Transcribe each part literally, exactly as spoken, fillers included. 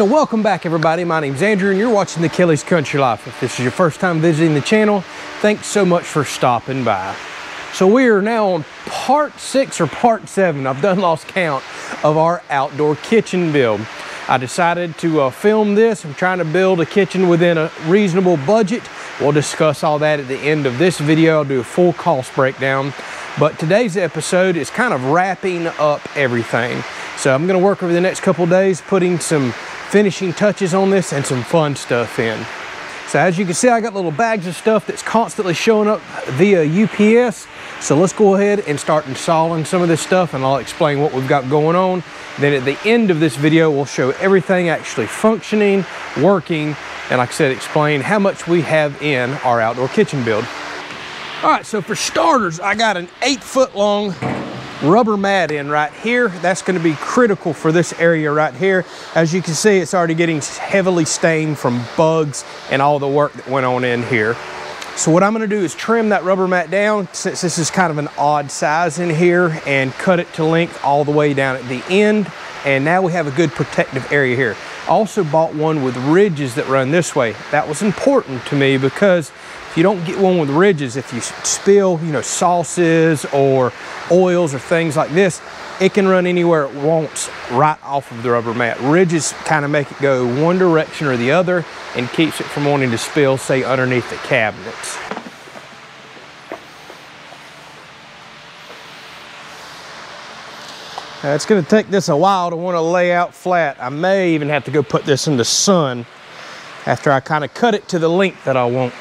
So welcome back everybody, my name's Andrew and you're watching the Kelley's Country Life. If this is your first time visiting the channel, thanks so much for stopping by. So we are now on part six or part seven, I've done lost count, of our outdoor kitchen build. I decided to uh, film this. I'm trying to build a kitchen within a reasonable budget. We'll discuss all that at the end of this video. I'll do a full cost breakdown. But today's episode is kind of wrapping up everything. So I'm gonna work over the next couple days putting some finishing touches on this and some fun stuff in. So as you can see, I got little bags of stuff that's constantly showing up via U P S. So let's go ahead and start installing some of this stuff and I'll explain what we've got going on. Then at the end of this video, we'll show everything actually functioning, working, and like I said, explain how much we have in our outdoor kitchen build. All right, so for starters, I got an eight foot long rubber mat in right here. That's gonna be critical for this area right here. As you can see, it's already getting heavily stained from bugs and all the work that went on in here. So what I'm gonna do is trim that rubber mat down, since this is kind of an odd size in here, and cut it to length all the way down at the end. And now we have a good protective area here. I also bought one with ridges that run this way. That was important to me because if you don't get one with ridges, if you spill, you know, sauces or oils or things like this, it can run anywhere it wants right off of the rubber mat. Ridges kind of make it go one direction or the other and keeps it from wanting to spill, say, underneath the cabinets. Now, it's gonna take this a while to want to lay out flat. I may even have to go put this in the sun after I kind of cut it to the length that I want.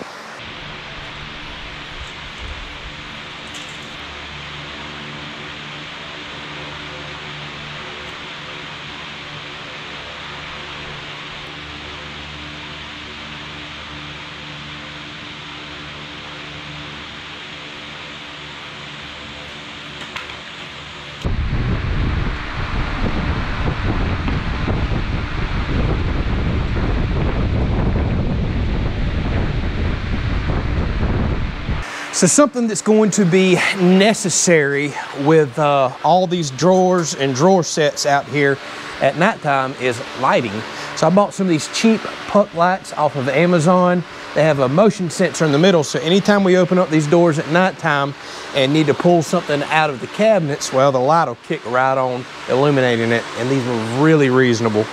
So something that's going to be necessary with uh, all these drawers and drawer sets out here at nighttime is lighting. So I bought some of these cheap puck lights off of Amazon. They have a motion sensor in the middle. So anytime we open up these doors at nighttime and need to pull something out of the cabinets, well, the light will kick right on, illuminating it. And these were really reasonable.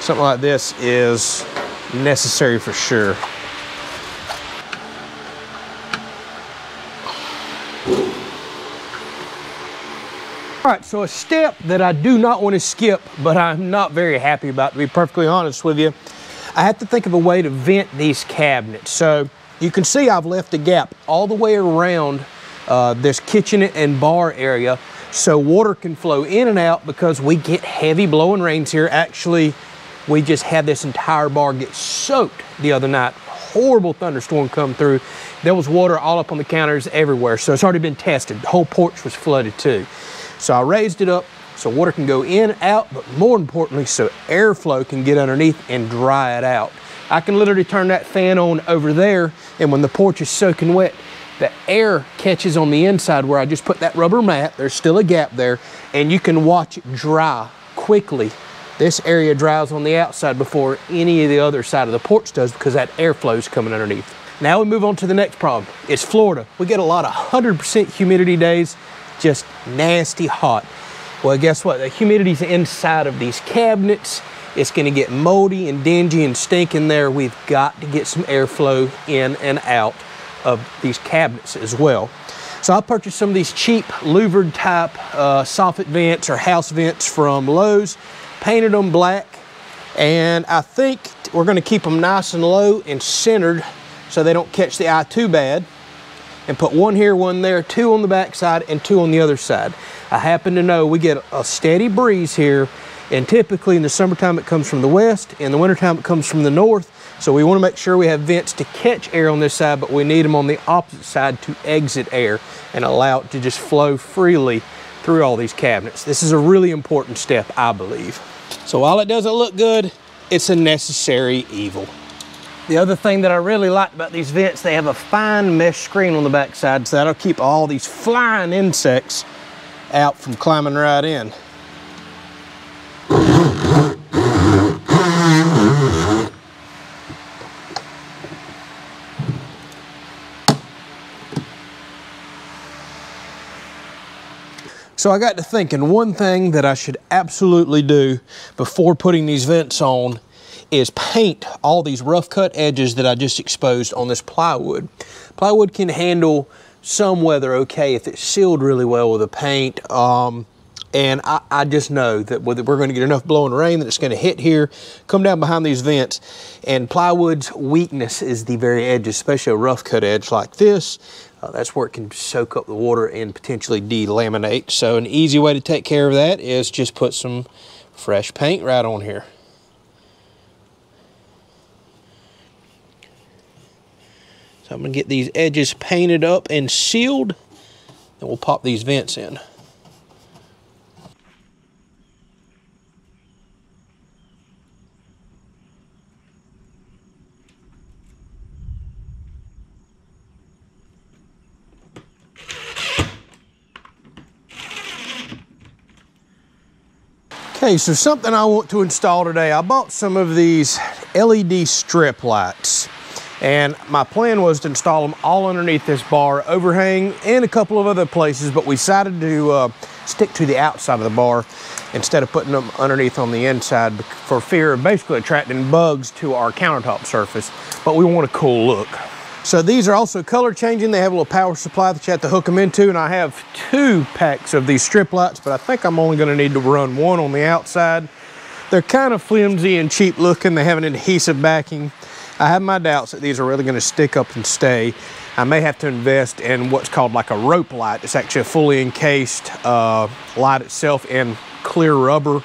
Something like this is necessary for sure. All right, so a step that I do not want to skip, but I'm not very happy about, to be perfectly honest with you, I have to think of a way to vent these cabinets. So you can see I've left a gap all the way around uh, this kitchen and bar area so water can flow in and out, because we get heavy blowing rains here. Actually, we just had this entire bar get soaked the other night. Horrible thunderstorm come through. There was water all up on the counters everywhere. So it's already been tested. The whole porch was flooded too. So I raised it up so water can go in, out, but more importantly, so airflow can get underneath and dry it out. I can literally turn that fan on over there, and when the porch is soaking wet, the air catches on the inside where I just put that rubber mat. There's still a gap there, and you can watch it dry quickly. This area dries on the outside before any of the other side of the porch does, because that airflow is coming underneath. Now we move on to the next problem. It's Florida. We get a lot of one hundred percent humidity days, just nasty hot. Well, guess what? The humidity's inside of these cabinets. It's gonna get moldy and dingy and stink in there. We've got to get some airflow in and out of these cabinets as well. So I purchased some of these cheap louvered type uh, soffit vents or house vents from Lowe's, painted them black, and I think we're gonna keep them nice and low and centered so they don't catch the eye too bad, and put one here, one there, two on the back side, and two on the other side. I happen to know we get a steady breeze here, and typically in the summertime it comes from the west, in the wintertime it comes from the north, so we wanna make sure we have vents to catch air on this side, but we need them on the opposite side to exit air and allow it to just flow freely through all these cabinets. This is a really important step, I believe. So while it doesn't look good, it's a necessary evil. The other thing that I really like about these vents, they have a fine mesh screen on the backside, so that'll keep all these flying insects out from climbing right in. So I got to thinking, one thing that I should absolutely do before putting these vents on is paint all these rough cut edges that I just exposed on this plywood. Plywood can handle some weather okay if it's sealed really well with a paint. Um, and I, I just know that we're going to get enough blowing rain that it's going to hit here, come down behind these vents, and plywood's weakness is the very edge, especially a rough cut edge like this. Uh, that's where it can soak up the water and potentially delaminate. So an easy way to take care of that is just put some fresh paint right on here. So I'm going to get these edges painted up and sealed, and we'll pop these vents in. Okay, so something I want to install today, I bought some of these L E D strip lights, and my plan was to install them all underneath this bar overhang and a couple of other places, but we decided to uh, stick to the outside of the bar instead of putting them underneath on the inside for fear of basically attracting bugs to our countertop surface, but we want a cool look. So these are also color changing. They have a little power supply that you have to hook them into, and I have two packs of these strip lights, but I think I'm only gonna need to run one on the outside. They're kind of flimsy and cheap looking. They have an adhesive backing. I have my doubts that these are really gonna stick up and stay. I may have to invest in what's called like a rope light. It's actually a fully encased uh, light itself in clear rubber,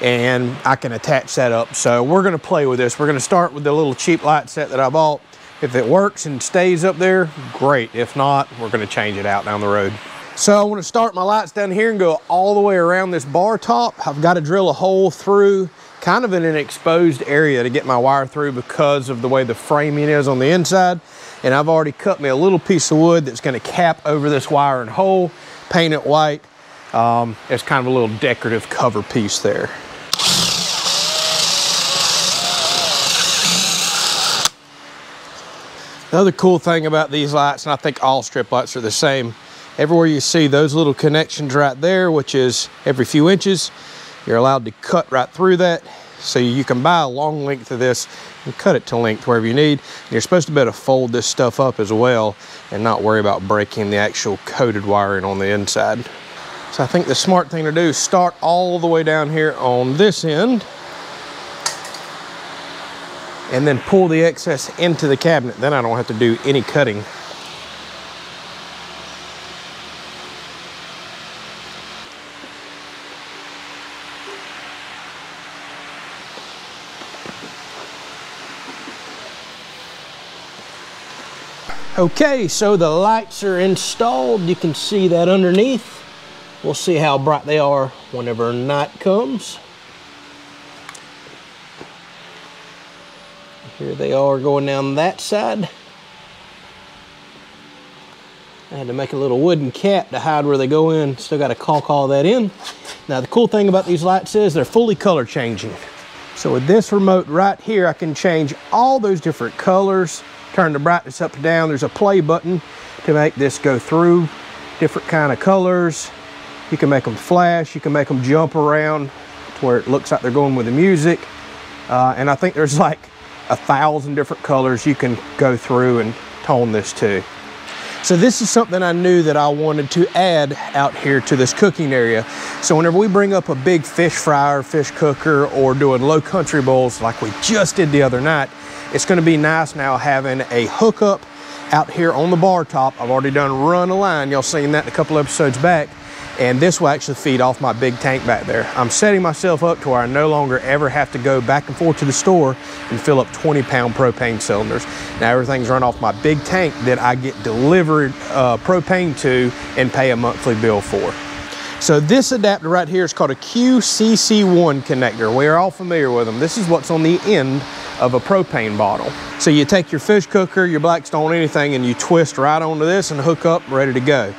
and I can attach that up. So we're gonna play with this. We're gonna start with the little cheap light set that I bought. If it works and stays up there, great. If not, we're gonna change it out down the road. So I wanna start my lights down here and go all the way around this bar top. I've gotta drill a hole through, kind of in an exposed area to get my wire through because of the way the framing is on the inside. And I've already cut me a little piece of wood that's gonna cap over this wire and hole, paint it white. Um, it's kind of a little decorative cover piece there. Another cool thing about these lights, and I think all strip lights are the same, everywhere you see those little connections right there, which is every few inches, you're allowed to cut right through that. So you can buy a long length of this and cut it to length wherever you need. And you're supposed to be able to fold this stuff up as well and not worry about breaking the actual coated wiring on the inside. So I think the smart thing to do is start all the way down here on this end and then pull the excess into the cabinet. Then I don't have to do any cutting. Okay, so the lights are installed. You can see that underneath. We'll see how bright they are whenever night comes. Here they are going down that side. I had to make a little wooden cap to hide where they go in. Still got to caulk all that in. Now the cool thing about these lights is they're fully color changing. So with this remote right here, I can change all those different colors, turn the brightness up and down. There's a play button to make this go through different kind of colors. You can make them flash, you can make them jump around to where it looks like they're going with the music. Uh, and I think there's like a thousand different colors you can go through and tone this to. So this is something I knew that I wanted to add out here to this cooking area. So whenever we bring up a big fish fryer, fish cooker, or doing low country bowls like we just did the other night, it's gonna be nice now having a hookup out here on the bar top. I've already done run a line. Y'all seen that in a couple episodes back. And this will actually feed off my big tank back there. I'm setting myself up to where I no longer ever have to go back and forth to the store and fill up twenty pound propane cylinders. Now everything's run off my big tank that I get delivered uh, propane to and pay a monthly bill for. So this adapter right here is called a Q C C one connector. We are all familiar with them. This is what's on the end of a propane bottle. So you take your fish cooker, your Blackstone, anything, and you twist right onto this and hook up, ready to go.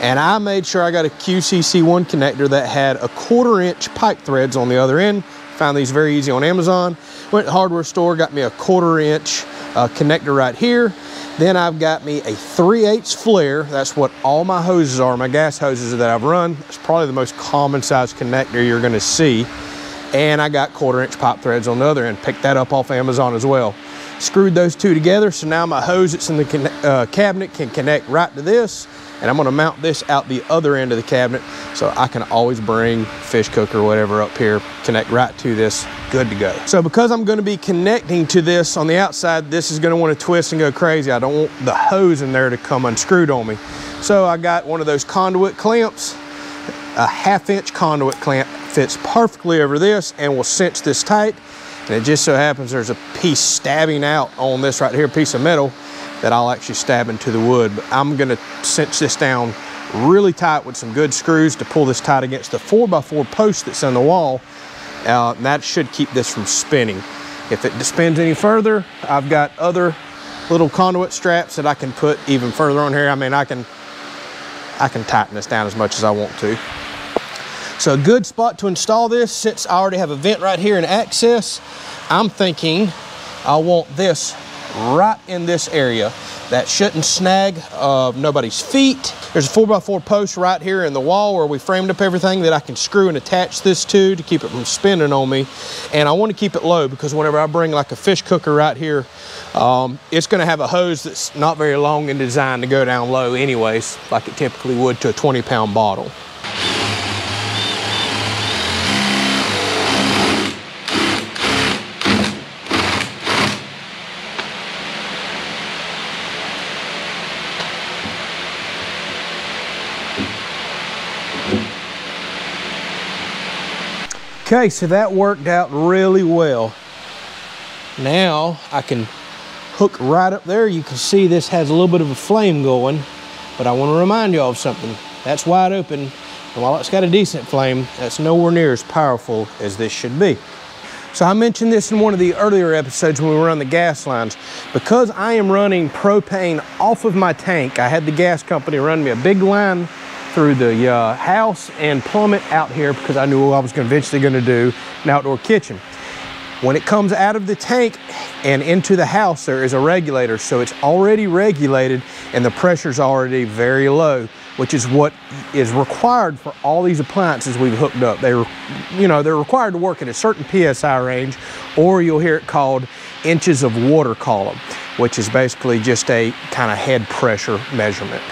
And I made sure I got a Q C C one connector that had a quarter inch pipe threads on the other end Found these very easy on Amazon. Went to the hardware store, got me a quarter inch uh, connector right here. Then I've got me a three eighths flare. That's what all my hoses are, my gas hoses that I've run. It's probably the most common size connector you're gonna see. And I got quarter inch pipe threads on the other end. Picked that up off Amazon as well. Screwed those two together, so now my hose that's in the uh, cabinet can connect right to this, and I'm gonna mount this out the other end of the cabinet so I can always bring fish cook or whatever up here, connect right to this, good to go. So because I'm gonna be connecting to this on the outside, this is gonna wanna twist and go crazy. I don't want the hose in there to come unscrewed on me. So I got one of those conduit clamps, a half inch conduit clamp, fits perfectly over this and will cinch this tight. And it just so happens there's a piece stabbing out on this right here, piece of metal, that I'll actually stab into the wood. But I'm gonna cinch this down really tight with some good screws to pull this tight against the four by four post that's on the wall. Uh, and that should keep this from spinning. If it spins any further, I've got other little conduit straps that I can put even further on here. I mean, I can, I can tighten this down as much as I want to. So a good spot to install this, since I already have a vent right here and access, I'm thinking I want this right in this area. That shouldn't snag uh, nobody's feet. There's a four by four post right here in the wall where we framed up everything that I can screw and attach this to to keep it from spinning on me. And I want to keep it low because whenever I bring like a fish cooker right here, um, it's gonna have a hose that's not very long in design to go down low anyways, like it typically would to a twenty pound bottle. Okay, so that worked out really well. Now I can hook right up there. You can see this has a little bit of a flame going, but I want to remind y'all of something. That's wide open, and while it's got a decent flame, that's nowhere near as powerful as this should be. So I mentioned this in one of the earlier episodes when we were on the gas lines. Because I am running propane off of my tank, I had the gas company run me a big line through the uh, house and plumb it out here because I knew I was eventually gonna do an outdoor kitchen. When it comes out of the tank and into the house, there is a regulator, so it's already regulated and the pressure's already very low, which is what is required for all these appliances we've hooked up. They're, you know, they're required to work at a certain P S I range, or you'll hear it called inches of water column, which is basically just a kind of head pressure measurement.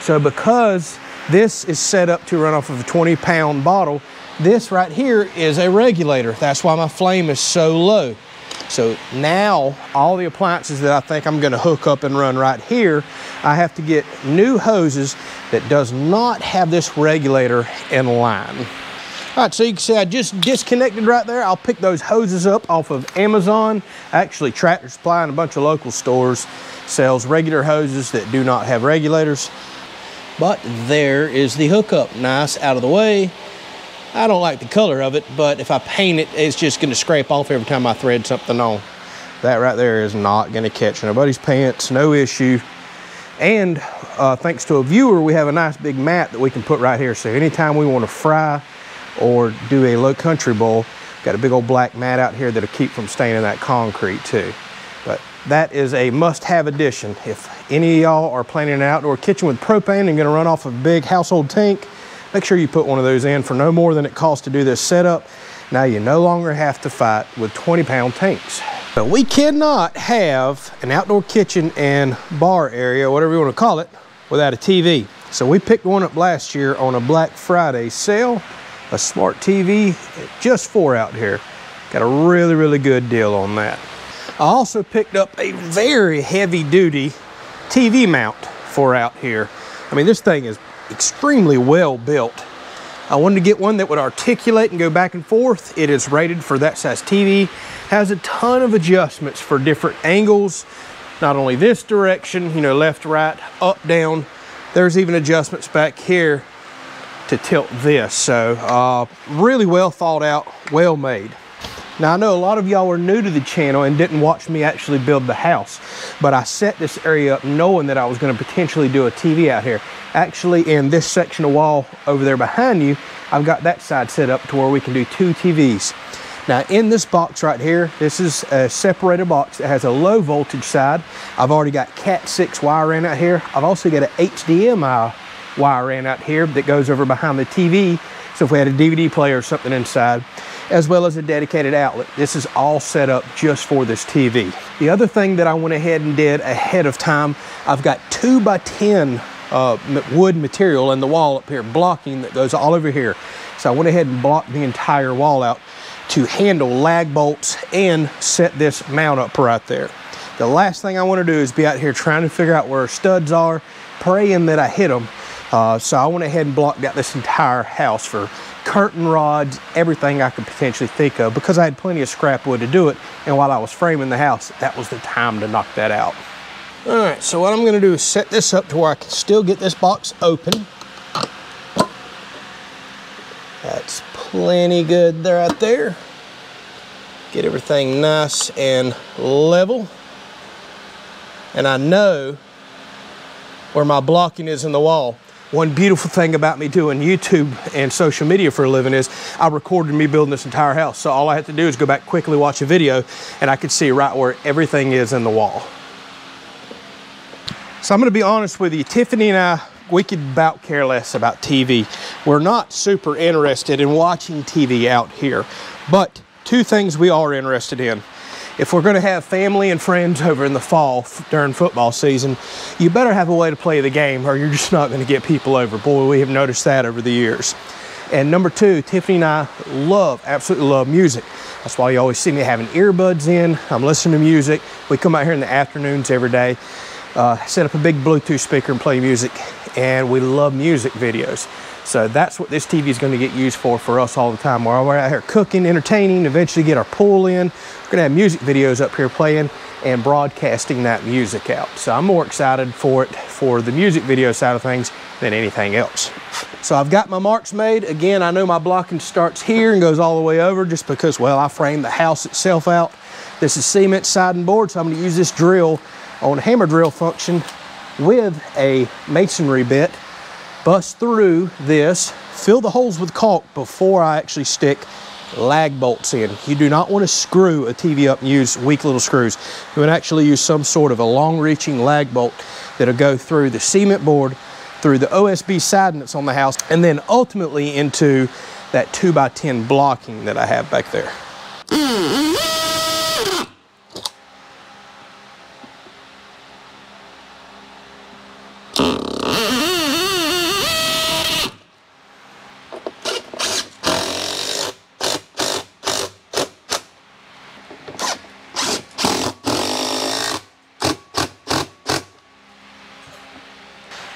So because this is set up to run off of a twenty pound bottle, this right here is a regulator. That's why my flame is so low. So now all the appliances that I think I'm gonna hook up and run right here, I have to get new hoses that does not have this regulator in line. All right, so you can see I just disconnected right there. I'll pick those hoses up off of Amazon. Actually, Tractor Supply and a bunch of local stores sells regular hoses that do not have regulators. But there is the hookup, nice out of the way. I don't like the color of it, but if I paint it, it's just gonna scrape off every time I thread something on. That right there is not gonna catch nobody's pants, no issue. And uh, thanks to a viewer, we have a nice big mat that we can put right here. So anytime we wanna fry or do a low country bowl, got a big old black mat out here that'll keep from staining that concrete too. But that is a must-have addition. If any of y'all are planning an outdoor kitchen with propane and gonna run off a big household tank, make sure you put one of those in for no more than it costs to do this setup. Now you no longer have to fight with twenty pound tanks. But we cannot have an outdoor kitchen and bar area, whatever you wanna call it, without a T V. So we picked one up last year on a Black Friday sale, a smart T V, just four out here. Got a really, really good deal on that. I also picked up a very heavy duty T V mount for out here. I mean, this thing is extremely well built. I wanted to get one that would articulate and go back and forth. It is rated for that size T V, has a ton of adjustments for different angles, not only this direction, you know, left, right, up, down. There's even adjustments back here to tilt this. So uh, really well thought out, well made. Now I know a lot of y'all are new to the channel and didn't watch me actually build the house, but I set this area up knowing that I was gonna potentially do a T V out here. Actually, in this section of wall over there behind you, I've got that side set up to where we can do two T Vs. Now in this box right here, this is a separator box that has a low voltage side. I've already got cat six wire in out here. I've also got an H D M I wire in out here that goes over behind the T V. So if we had a D V D player or something inside, as well as a dedicated outlet. This is all set up just for this T V. The other thing that I went ahead and did ahead of time, I've got two by ten uh, wood material in the wall up here, blocking that goes all over here. So I went ahead and blocked the entire wall out to handle lag bolts and set this mount up right there. The last thing I want to do is be out here trying to figure out where our studs are, praying that I hit them. Uh, so I went ahead and blocked out this entire house for curtain rods, everything I could potentially think of, because I had plenty of scrap wood to do it, and while I was framing the house, that was the time to knock that out. All right, so what I'm gonna do is set this up to where I can still get this box open. That's plenty good there, right there. Get everything nice and level. And I know where my blocking is in the wall. One beautiful thing about me doing YouTube and social media for a living is I recorded me building this entire house. So all I had to do is go back, quickly watch a video, and I could see right where everything is in the wall. So I'm gonna be honest with you, Tiffany and I, we could about care less about T V. We're not super interested in watching T V out here, but two things we are interested in. If we're gonna have family and friends over in the fall during football season, you better have a way to play the game or you're just not gonna get people over. Boy, we have noticed that over the years. And number two, Tiffany and I love, absolutely love music. That's why you always see me having earbuds in. I'm listening to music. We come out here in the afternoons every day, uh, set up a big Bluetooth speaker and play music. And we love music videos. So that's what this T V is going to get used for for us all the time. We're out here cooking, entertaining, eventually get our pool in. We're going to have music videos up here playing and broadcasting that music out. So I'm more excited for it for the music video side of things than anything else. So I've got my marks made. Again, I know my blocking starts here and goes all the way over just because, well, I framed the house itself out. This is cement siding board, so I'm going to use this drill on hammer drill function with a masonry bit, bust through this, fill the holes with caulk before I actually stick lag bolts in. You do not want to screw a T V up and use weak little screws. You would actually use some sort of a long-reaching lag bolt that'll go through the cement board, through the O S B siding that's on the house, and then ultimately into that two by ten blocking that I have back there.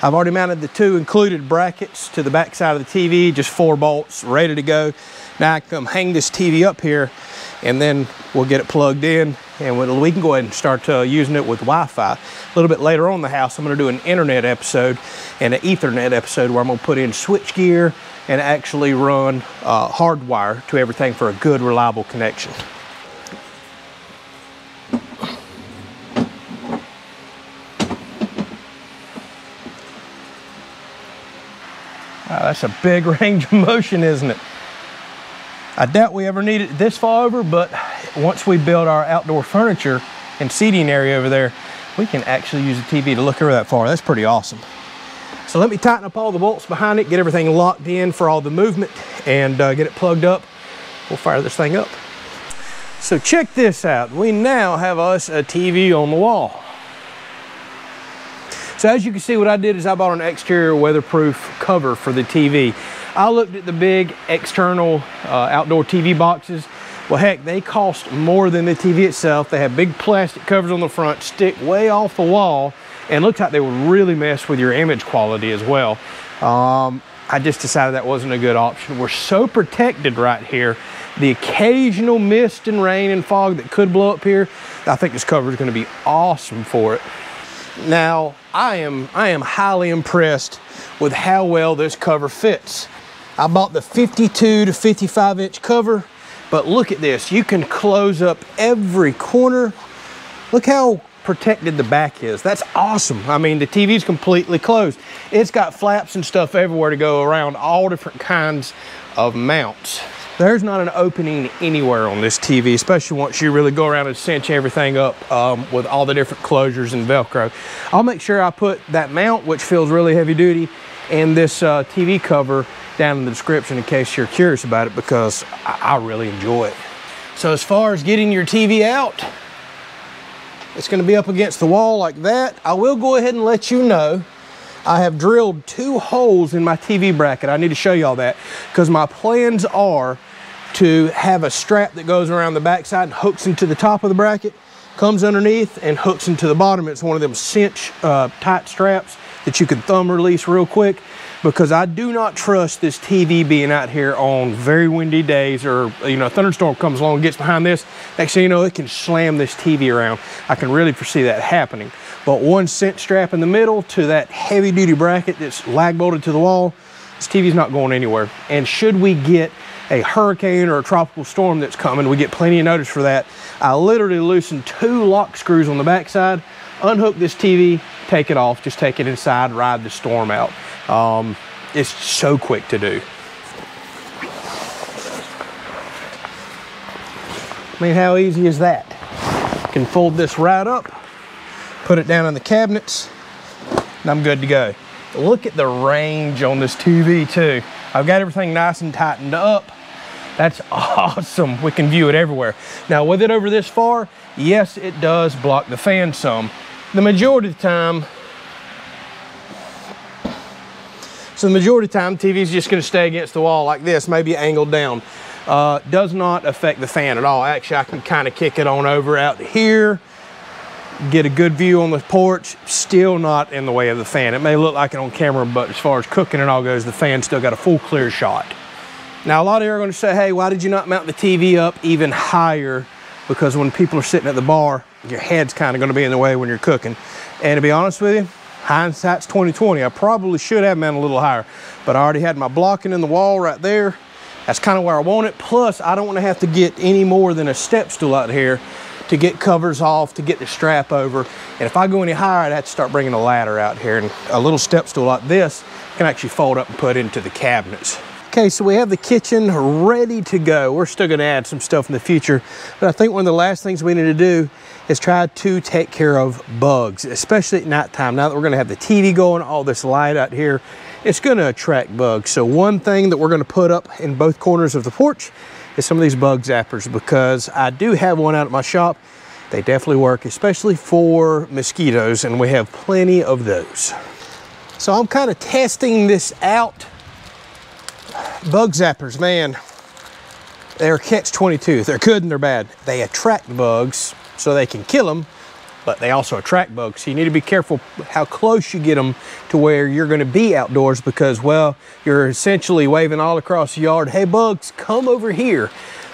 I've already mounted the two included brackets to the back side of the T V, just four bolts, ready to go. Now I can hang this T V up here and then we'll get it plugged in and we can go ahead and start uh, using it with Wi-Fi. A little bit later on in the house, I'm gonna do an internet episode and an ethernet episode where I'm gonna put in switch gear and actually run uh, hardwire to everything for a good, reliable connection. That's a big range of motion, isn't it? I doubt we ever need it this far over, but once we build our outdoor furniture and seating area over there, we can actually use the T V to look over that far. That's pretty awesome. So let me tighten up all the bolts behind it, get everything locked in for all the movement, and uh, get it plugged up. We'll fire this thing up. So check this out. We now have us a T V on the wall. So as you can see, what I did is I bought an exterior weatherproof cover for the T V. I looked at the big external uh, outdoor T V boxes. Well, heck, they cost more than the T V itself. They have big plastic covers on the front, stick way off the wall, and looks like they would really mess with your image quality as well. Um, I just decided that wasn't a good option. We're so protected right here. The occasional mist and rain and fog that could blow up here, I think this cover is going to be awesome for it. Now, I am, I am highly impressed with how well this cover fits. I bought the fifty-two to fifty-five inch cover, but look at this. You can close up every corner. Look how protected the back is. That's awesome. I mean, the T V's completely closed. It's got flaps and stuff everywhere to go around all different kinds of mounts. There's not an opening anywhere on this T V, especially once you really go around and cinch everything up um, with all the different closures and Velcro. I'll make sure I put that mount, which feels really heavy duty, and this uh, T V cover down in the description in case you're curious about it, because I, I really enjoy it. So as far as getting your T V out, it's gonna be up against the wall like that. I will go ahead and let you know I have drilled two holes in my T V bracket. I need to show y'all that because my plans are to have a strap that goes around the backside and hooks into the top of the bracket, comes underneath and hooks into the bottom. It's one of them cinch uh, tight straps that you can thumb release real quick, because I do not trust this T V being out here on very windy days, or, you know, a thunderstorm comes along and gets behind this. Next thing you know, it can slam this T V around. I can really foresee that happening. But one cinch strap in the middle to that heavy duty bracket that's lag bolted to the wall, this T V's not going anywhere. And should we get a hurricane or a tropical storm that's coming, we get plenty of notice for that. I literally loosened two lock screws on the backside, unhook this T V, take it off, just take it inside, ride the storm out. Um, it's so quick to do. I mean, how easy is that? You can fold this right up, put it down in the cabinets, and I'm good to go. Look at the range on this T V too. I've got everything nice and tightened up. That's awesome. We can view it everywhere. Now, with it over this far, yes, it does block the fan some. The majority of the time, so the majority of the time, T V's just gonna stay against the wall like this, maybe angled down. Uh, does not affect the fan at all. Actually, I can kind of kick it on over out here, get a good view on the porch, still not in the way of the fan. It may look like it on camera, but as far as cooking and all goes, the fan's still got a full clear shot. Now, a lot of you are gonna say, hey, why did you not mount the T V up even higher? Because when people are sitting at the bar, your head's kind of gonna be in the way when you're cooking. And to be honest with you, hindsight's twenty twenty. I probably should have mounted a little higher, but I already had my blocking in the wall right there. That's kind of where I want it. Plus, I don't want to have to get any more than a step stool out here to get covers off, to get the strap over. And if I go any higher, I'd have to start bringing a ladder out here, and a little step stool like this can actually fold up and put into the cabinets. Okay, so we have the kitchen ready to go. We're still gonna add some stuff in the future, but I think one of the last things we need to do is try to take care of bugs, especially at nighttime. Now that we're gonna have the T V going, all this light out here, it's gonna attract bugs. So one thing that we're gonna put up in both corners of the porch is some of these bug zappers, because I do have one out at my shop. They definitely work, especially for mosquitoes, and we have plenty of those. So I'm kind of testing this out. Bug zappers, man, they're catch twenty-two. They're good and they're bad. They attract bugs, so they can kill them, but they also attract bugs. So you need to be careful how close you get them to where you're gonna be outdoors, because, well, you're essentially waving all across the yard, hey, bugs, come over here.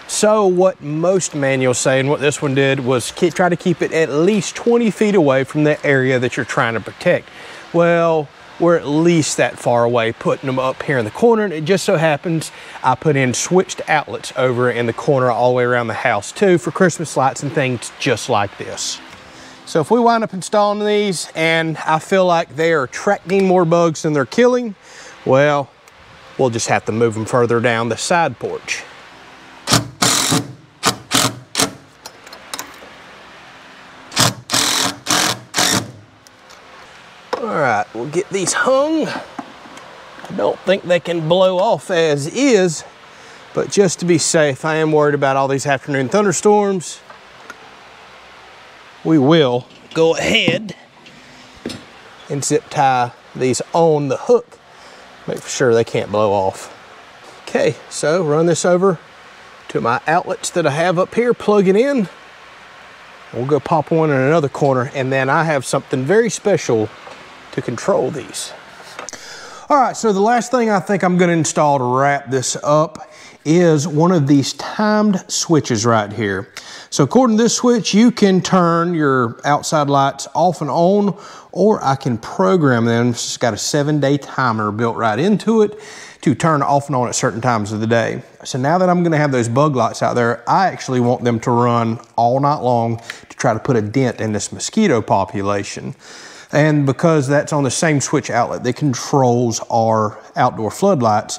So what most manuals say, and what this one did, was try to keep it at least twenty feet away from the area that you're trying to protect. Well, we're at least that far away, putting them up here in the corner. And it just so happens I put in switched outlets over in the corner all the way around the house too, for Christmas lights and things just like this. So if we wind up installing these and I feel like they're attracting more bugs than they're killing, well, we'll just have to move them further down the side porch. All right, we'll get these hung. I don't think they can blow off as is, but just to be safe, I am worried about all these afternoon thunderstorms. We will go ahead and zip tie these on the hook, make sure they can't blow off. Okay, so run this over to my outlets that I have up here, plug it in. We'll go pop one in another corner, and then I have something very special to control these. All right, so the last thing I think I'm gonna install to wrap this up is one of these timed switches right here. So according to this switch, you can turn your outside lights off and on, or I can program them. It's got a seven day timer built right into it to turn off and on at certain times of the day. So now that I'm gonna have those bug lights out there, I actually want them to run all night long to try to put a dent in this mosquito population. And because that's on the same switch outlet that controls our outdoor floodlights,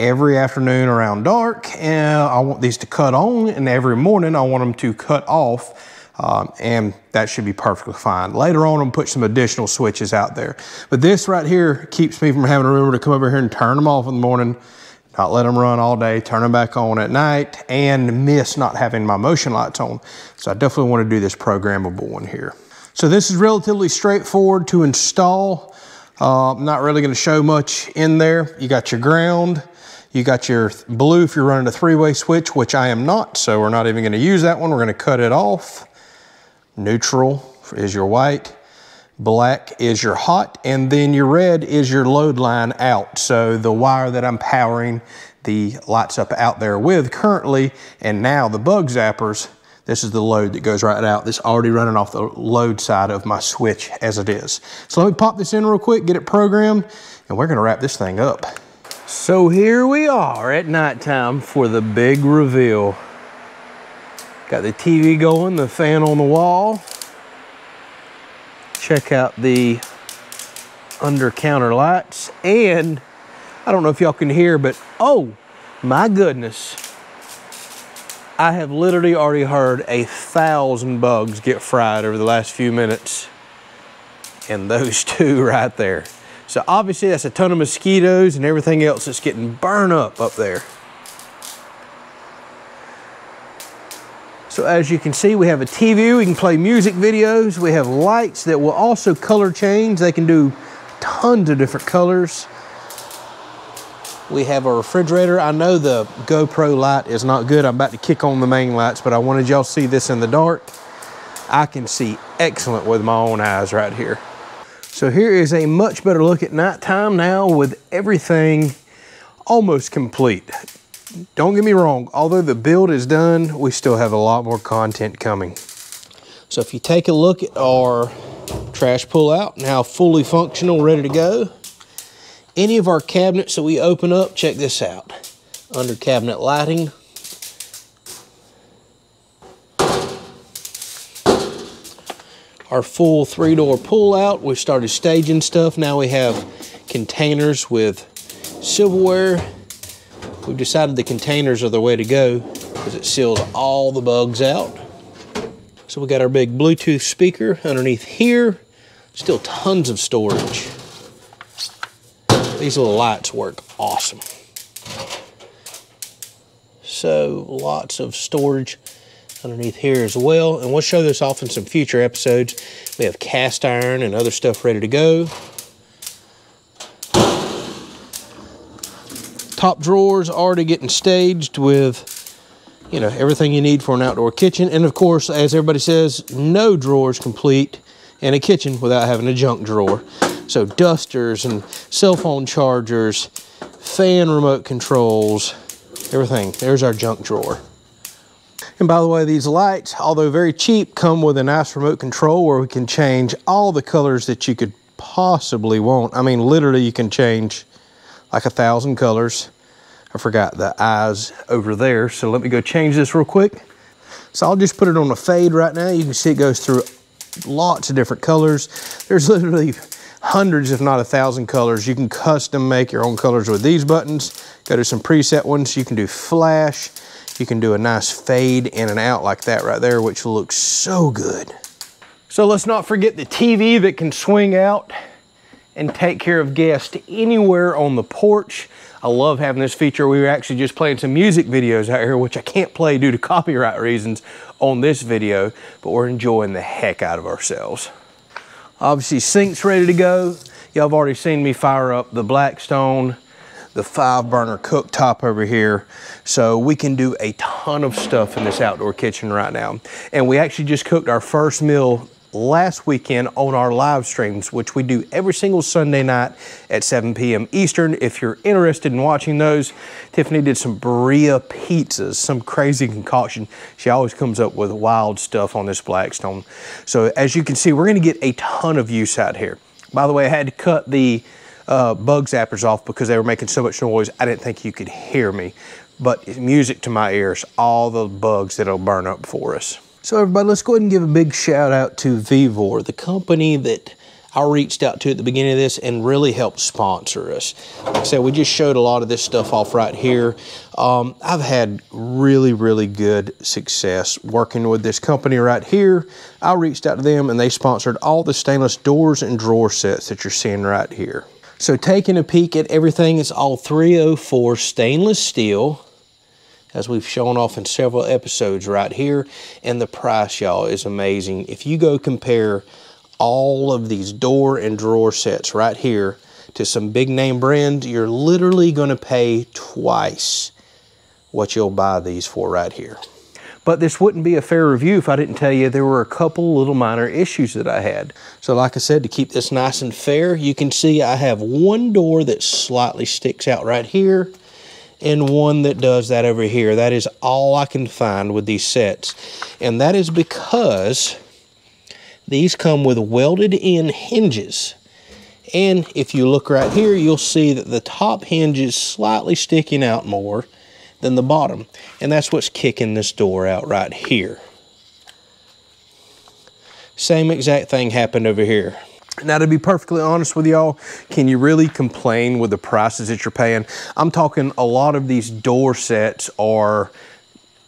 every afternoon around dark, and I want these to cut on, and every morning I want them to cut off. Um, and that should be perfectly fine. Later on, I'll put some additional switches out there. But this right here keeps me from having to remember to come over here and turn them off in the morning, not let them run all day, turn them back on at night, and miss not having my motion lights on. So I definitely want to do this programmable one here. So this is relatively straightforward to install. Uh, I'm not really going to show much in there. You got your ground. You got your blue if you're running a three-way switch, which I am not, so we're not even going to use that one. We're going to cut it off. Neutral is your white, black is your hot, and then your red is your load line out. So the wire that I'm powering the lights up out there with currently, and now the bug zappers, this is the load that goes right out. This already running off the load side of my switch as it is. So let me pop this in real quick, get it programmed, and we're gonna wrap this thing up. So here we are at nighttime for the big reveal. Got the T V going, the fan on the wall. Check out the under counter lights. And I don't know if y'all can hear, but oh my goodness. I have literally already heard a thousand bugs get fried over the last few minutes. And those two right there. So obviously that's a ton of mosquitoes and everything else that's getting burned up up there. So as you can see, we have a T V, we can play music videos, we have lights that will also color change. They can do tons of different colors. We have a refrigerator. I know the GoPro light is not good. I'm about to kick on the main lights, but I wanted y'all to see this in the dark. I can see excellent with my own eyes right here. So here is a much better look at nighttime now with everything almost complete. Don't get me wrong, although the build is done, we still have a lot more content coming. So if you take a look at our trash pull out, now fully functional, ready to go. Any of our cabinets that we open up, check this out. Under cabinet lighting. Our full three door pull out, we started staging stuff. Now we have containers with silverware. We've decided the containers are the way to go because it seals all the bugs out. So we got our big Bluetooth speaker underneath here. Still tons of storage. These little lights work awesome. So lots of storage underneath here as well. And we'll show this off in some future episodes. We have cast iron and other stuff ready to go. Top drawers already getting staged with, you know, everything you need for an outdoor kitchen. And of course, as everybody says, no drawer is complete in a kitchen without having a junk drawer. So dusters and cell phone chargers, fan remote controls, everything. There's our junk drawer. And by the way, these lights, although very cheap, come with a nice remote control where we can change all the colors that you could possibly want. I mean, literally you can change like a thousand colors. I forgot the eyes over there, so let me go change this real quick. So I'll just put it on a fade right now. You can see it goes through lots of different colors. There's literally hundreds, if not a thousand colors. You can custom make your own colors with these buttons. Go to some preset ones. You can do flash. You can do a nice fade in and out like that right there, which looks so good. So let's not forget the T V that can swing out and take care of guests anywhere on the porch. I love having this feature. We were actually just playing some music videos out here, which I can't play due to copyright reasons on this video, but we're enjoying the heck out of ourselves. Obviously, sink's ready to go. Y'all have already seen me fire up the Blackstone, the five burner cooktop over here. So we can do a ton of stuff in this outdoor kitchen right now. And we actually just cooked our first meal last weekend on our live streams, which we do every single Sunday night at seven P M Eastern. If you're interested in watching those, Tiffany did some birria pizzas, some crazy concoction. She always comes up with wild stuff on this Blackstone. So as you can see, we're gonna get a ton of use out here. By the way, I had to cut the uh, bug zappers off because they were making so much noise, I didn't think you could hear me. But it's music to my ears, all the bugs that'll burn up for us. So everybody, let's go ahead and give a big shout out to Vevor, the company that I reached out to at the beginning of this and really helped sponsor us. Like I said, we just showed a lot of this stuff off right here. Um, I've had really, really good success working with this company right here. I reached out to them and they sponsored all the stainless doors and drawer sets that you're seeing right here. So taking a peek at everything, it's all three oh four stainless steel, as we've shown off in several episodes right here. And the price, y'all, is amazing. If you go compare all of these door and drawer sets right here to some big name brand, you're literally gonna pay twice what you'll buy these for right here. But this wouldn't be a fair review if I didn't tell you there were a couple little minor issues that I had. So like I said, to keep this nice and fair, you can see I have one door that slightly sticks out right here, and one that does that over here. That is all I can find with these sets. And that is because these come with welded in hinges. And if you look right here, you'll see that the top hinge is slightly sticking out more than the bottom. And that's what's kicking this door out right here. Same exact thing happened over here. Now, to be perfectly honest with y'all, can you really complain with the prices that you're paying? I'm talking a lot of these door sets are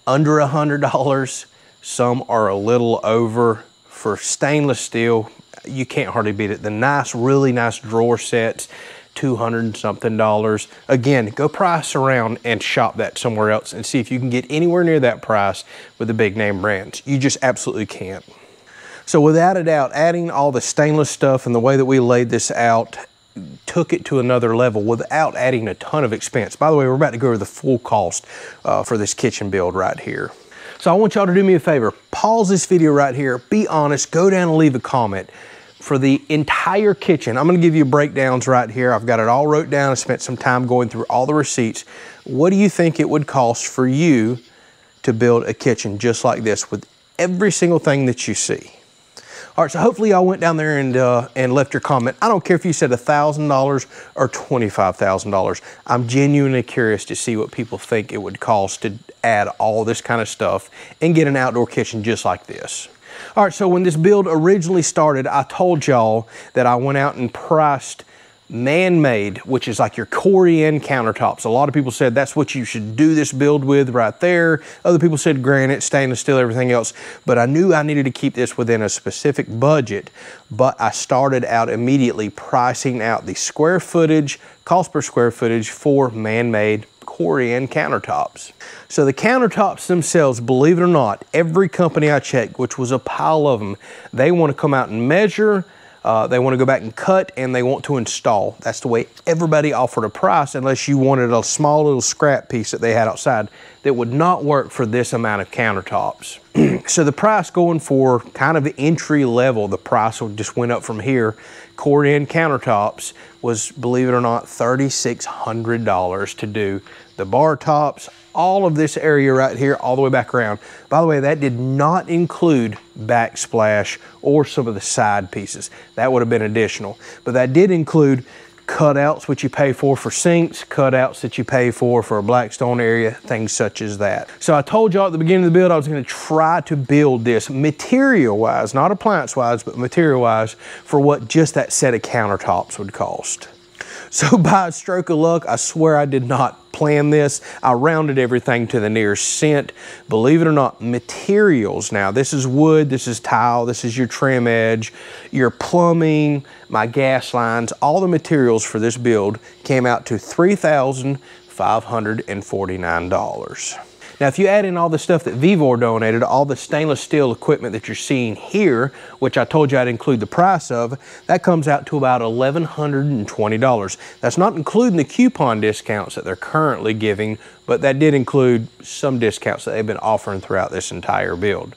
under a hundred dollars. Some are a little over. For stainless steel, you can't hardly beat it. The nice, really nice drawer sets, two hundred and something dollars. Again, go price around and shop that somewhere else and see if you can get anywhere near that price with the big name brands. You just absolutely can't. So without a doubt, adding all the stainless stuff and the way that we laid this out took it to another level without adding a ton of expense. By the way, we're about to go over the full cost uh, for this kitchen build right here. So I want y'all to do me a favor, pause this video right here, be honest, go down and leave a comment. For the entire kitchen, I'm gonna give you breakdowns right here. I've got it all wrote down. I spent some time going through all the receipts. What do you think it would cost for you to build a kitchen just like this with every single thing that you see? All right, so hopefully y'all went down there and uh, and left your comment. I don't care if you said a thousand dollars or twenty-five thousand dollars. I'm genuinely curious to see what people think it would cost to add all this kind of stuff and get an outdoor kitchen just like this. All right, so when this build originally started, I told y'all that I went out and priced man-made, which is like your Corian countertops. A lot of people said that's what you should do this build with right there. Other people said granite, stainless steel, everything else. But I knew I needed to keep this within a specific budget. But I started out immediately pricing out the square footage, cost per square footage for man-made Corian countertops. So the countertops themselves, believe it or not, every company I checked, which was a pile of them, they want to come out and measure. Uh, they want to go back and cut, and they want to install. That's the way everybody offered a price, unless you wanted a small little scrap piece that they had outside that would not work for this amount of countertops. So the price going for kind of entry level, the price just went up from here. Corian countertops was, believe it or not, thirty-six hundred dollars to do the bar tops, all of this area right here, all the way back around. By the way, that did not include backsplash or some of the side pieces. That would have been additional, but that did include cutouts, which you pay for for sinks, cutouts that you pay for for a Blackstone area, things such as that. So I told y'all at the beginning of the build, I was gonna try to build this material-wise, not appliance-wise, but material-wise for what just that set of countertops would cost. So by a stroke of luck, I swear I did not plan this. I rounded everything to the nearest cent. Believe it or not, materials now. This is wood, this is tile, this is your trim edge, your plumbing, my gas lines. All the materials for this build came out to three thousand five hundred forty-nine dollars. Now, if you add in all the stuff that Vevor donated, all the stainless steel equipment that you're seeing here, which I told you I'd include the price of, that comes out to about eleven hundred twenty dollars. That's not including the coupon discounts that they're currently giving, but that did include some discounts that they've been offering throughout this entire build.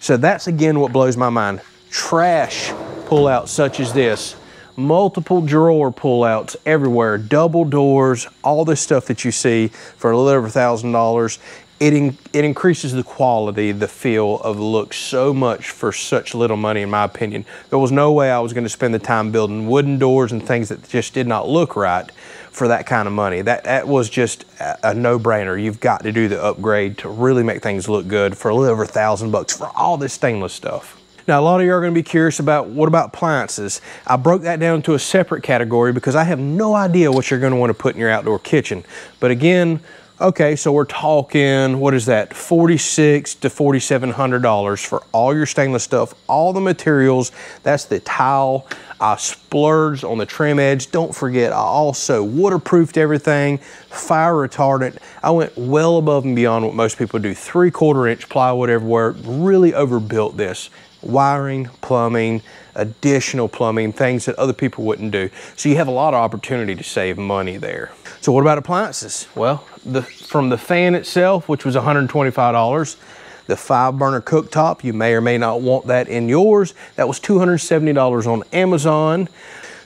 So that's, again, what blows my mind. Trash pullouts such as this, multiple drawer pullouts everywhere, double doors, all this stuff that you see for a little over a thousand dollars. It, in, it increases the quality, the feel of the look so much for such little money, in my opinion. There was no way I was gonna spend the time building wooden doors and things that just did not look right for that kind of money. That, that was just a no-brainer. You've got to do the upgrade to really make things look good for a little over a thousand bucks for all this stainless stuff. Now, a lot of you are going to be curious about, what about appliances? I broke that down to a separate category because I have no idea what you're going to want to put in your outdoor kitchen. But again, okay, so we're talking, what is that, forty-six to forty-seven hundred dollars for all your stainless stuff, all the materials. That's the tile. I splurged on the trim edge. Don't forget, I also waterproofed everything, fire retardant. I went well above and beyond what most people do. Three quarter inch plywood everywhere, really overbuilt this. Wiring, plumbing, additional plumbing, things that other people wouldn't do. So you have a lot of opportunity to save money there. So what about appliances? Well, the, from the fan itself, which was one hundred twenty-five dollars, the five burner cooktop, you may or may not want that in yours. That was two hundred seventy dollars on Amazon.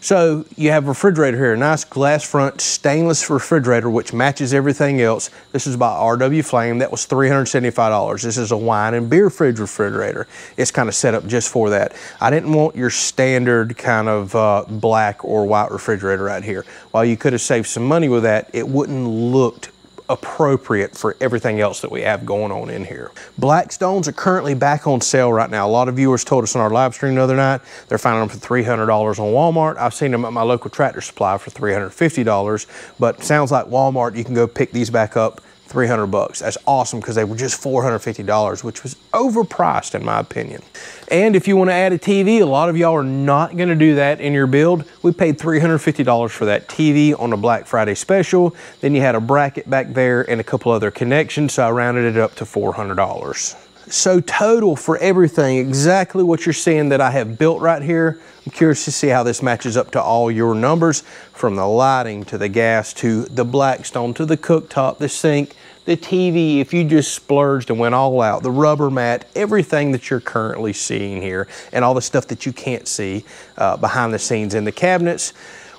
So you have a refrigerator here, a nice glass front stainless refrigerator, which matches everything else. This is by R W Flame. That was three hundred seventy-five dollars. This is a wine and beer fridge refrigerator. It's kind of set up just for that. I didn't want your standard kind of uh, black or white refrigerator right here. While you could have saved some money with that, it wouldn't looked appropriate for everything else that we have going on in here. Blackstones are currently back on sale right now. A lot of viewers told us in our live stream the other night, they're finding them for three hundred dollars on Walmart. I've seen them at my local Tractor Supply for three hundred fifty dollars, but sounds like Walmart, you can go pick these back up three hundred bucks. That's awesome because they were just four hundred fifty dollars, which was overpriced in my opinion. And if you want to add a T V, a lot of y'all are not going to do that in your build. We paid three hundred fifty dollars for that T V on a Black Friday special. Then you had a bracket back there and a couple other connections, so I rounded it up to four hundred dollars. So total for everything, exactly what you're seeing that I have built right here. I'm curious to see how this matches up to all your numbers, from the lighting to the gas to the Blackstone to the cooktop, the sink, the T V, if you just splurged and went all out, the rubber mat, everything that you're currently seeing here and all the stuff that you can't see uh, behind the scenes in the cabinets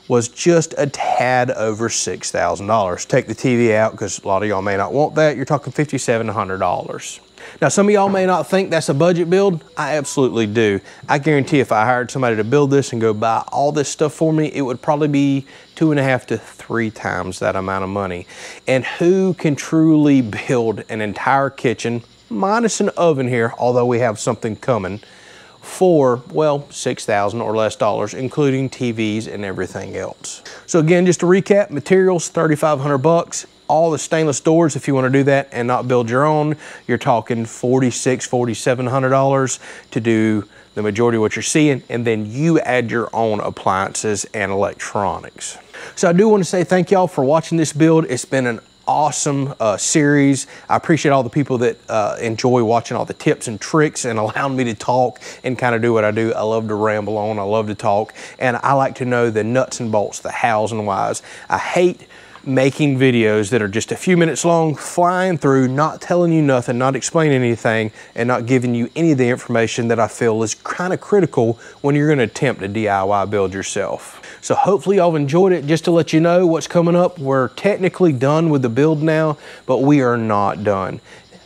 was just a tad over six thousand dollars. Take the T V out because a lot of y'all may not want that. You're talking fifty-seven hundred dollars. Now, some of y'all may not think that's a budget build. I absolutely do. I guarantee if I hired somebody to build this and go buy all this stuff for me, it would probably be two and a half to three times that amount of money. And who can truly build an entire kitchen, minus an oven here, although we have something coming, for, well, six thousand dollars or less dollars, including T Vs and everything else. So again, just to recap, materials, thirty-five hundred bucks. All the stainless doors, if you want to do that and not build your own, you're talking forty-six, forty-seven hundred dollars to do the majority of what you're seeing, and then you add your own appliances and electronics. So I do want to say thank y'all for watching this build. It's been an awesome uh, series. I appreciate all the people that uh, enjoy watching all the tips and tricks and allowing me to talk and kind of do what I do. I love to ramble on, I love to talk, and I like to know the nuts and bolts, the hows and whys. I hate making videos that are just a few minutes long, flying through, not telling you nothing, not explaining anything, and not giving you any of the information that I feel is kind of critical when you're going to attempt a D I Y build yourself. So hopefully y'all enjoyed it. Just to let you know what's coming up, we're technically done with the build now, but we are not done.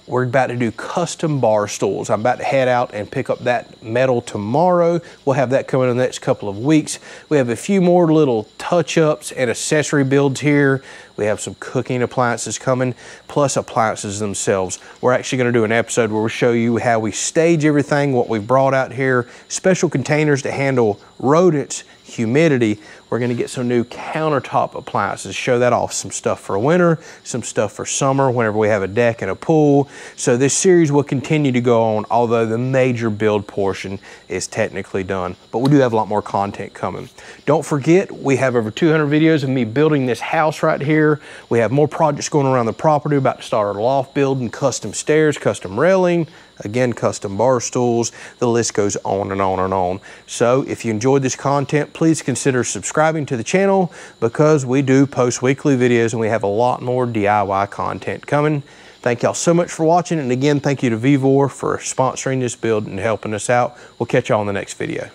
We're about to do custom bar stools. I'm about to head out and pick up that metal tomorrow. We'll have that coming in the next couple of weeks. We have a few more little touch-ups and accessory builds here. We have some cooking appliances coming, plus appliances themselves. We're actually gonna do an episode where we'll show you how we stage everything, what we've brought out here, special containers to handle rodents, humidity. We're gonna get some new countertop appliances, show that off, some stuff for winter, some stuff for summer, whenever we have a deck and a pool. So this series will continue to go on, although the major build portion is technically done, but we do have a lot more content coming. Don't forget, we have over two hundred videos of me building this house right here. We have more projects going around the property, about to start our loft building, custom stairs, custom railing, again, custom bar stools. The list goes on and on and on. So if you enjoyed this content, please consider subscribing to the channel, because we do post weekly videos and we have a lot more D I Y content coming. Thank y'all so much for watching. And again, thank you to Vevor for sponsoring this build and helping us out. We'll catch y'all in the next video.